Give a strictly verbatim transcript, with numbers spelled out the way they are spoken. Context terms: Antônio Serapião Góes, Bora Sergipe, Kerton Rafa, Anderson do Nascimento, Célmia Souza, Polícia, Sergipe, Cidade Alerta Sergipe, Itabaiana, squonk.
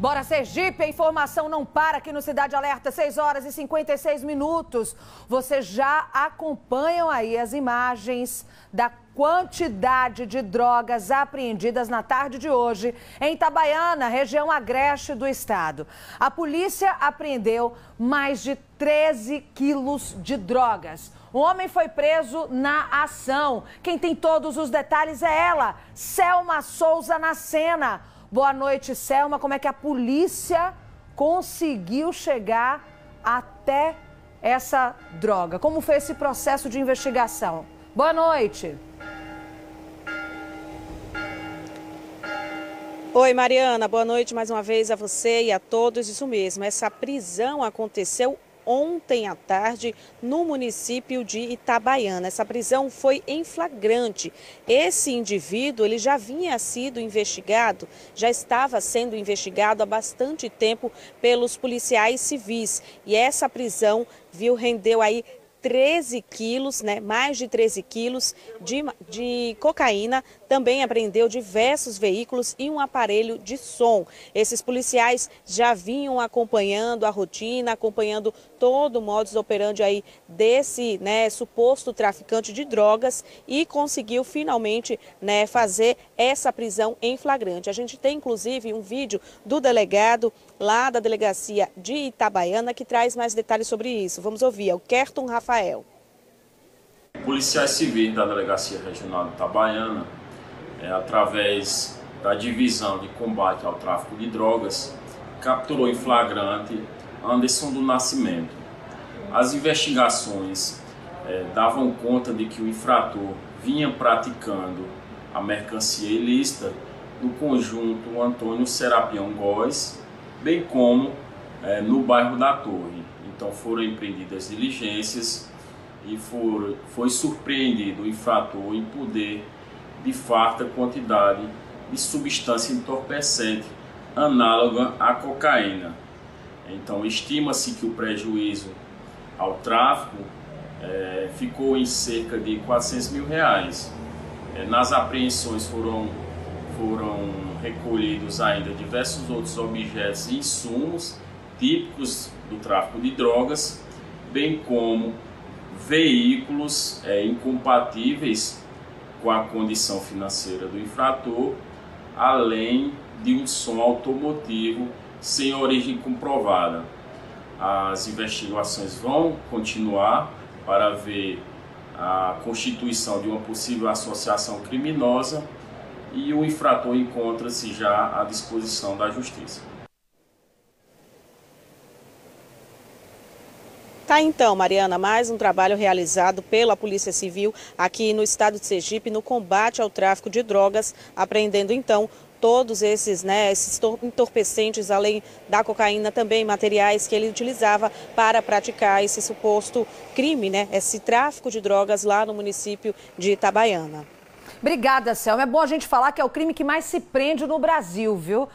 Bora Sergipe, a informação não para aqui no Cidade Alerta, seis horas e cinquenta e seis minutos. Vocês já acompanham aí as imagens da quantidade de drogas apreendidas na tarde de hoje em Itabaiana, região agreste do estado. A polícia apreendeu mais de treze quilos de drogas. O homem foi preso na ação. Quem tem todos os detalhes é ela, Célmia Souza, na cena. Boa noite, Célmia. Como é que a polícia conseguiu chegar até essa droga? Como foi esse processo de investigação? Boa noite. Oi, Mariana. Boa noite mais uma vez a você e a todos. Isso mesmo, essa prisão aconteceu ontem à tarde no município de Itabaiana. Essa prisão foi em flagrante. Esse indivíduo, ele já vinha sido investigado, já estava sendo investigado há bastante tempo pelos policiais civis. E essa prisão, viu, rendeu aí treze quilos, né, mais de treze quilos de, de cocaína, também apreendeu diversos veículos e um aparelho de som. Esses policiais já vinham acompanhando a rotina, acompanhando todo o modus operandi aí desse, né, suposto traficante de drogas, e conseguiu finalmente, né, fazer essa prisão em flagrante. A gente tem inclusive um vídeo do delegado lá da delegacia de Itabaiana que traz mais detalhes sobre isso. Vamos ouvir, é o Kerton Rafa. Policiais civis da Delegacia Regional de Itabaiana, é, através da Divisão de Combate ao Tráfico de Drogas, capturou em flagrante Anderson do Nascimento. As investigações é, davam conta de que o infrator vinha praticando a mercancia ilícita no conjunto Antônio Serapião Góes, bem como é, no bairro da Torre. Então foram empreendidas diligências e for, foi surpreendido o infrator em poder de farta quantidade de substância entorpecente análoga à cocaína. Então estima-se que o prejuízo ao tráfico é, ficou em cerca de quatrocentos mil reais. É, nas apreensões foram, foram recolhidos ainda diversos outros objetos e insumos típicos do tráfico de drogas, bem como veículos é, incompatíveis com a condição financeira do infrator, além de um som automotivo sem origem comprovada. As investigações vão continuar para ver a constituição de uma possível associação criminosa e o infrator encontra-se já à disposição da justiça. Tá então, Mariana, mais um trabalho realizado pela Polícia Civil aqui no estado de Sergipe no combate ao tráfico de drogas, apreendendo então todos esses, né, esses entorpecentes, além da cocaína, também materiais que ele utilizava para praticar esse suposto crime, né, esse tráfico de drogas lá no município de Itabaiana. Obrigada, Célmia. É bom a gente falar que é o crime que mais se prende no Brasil, viu?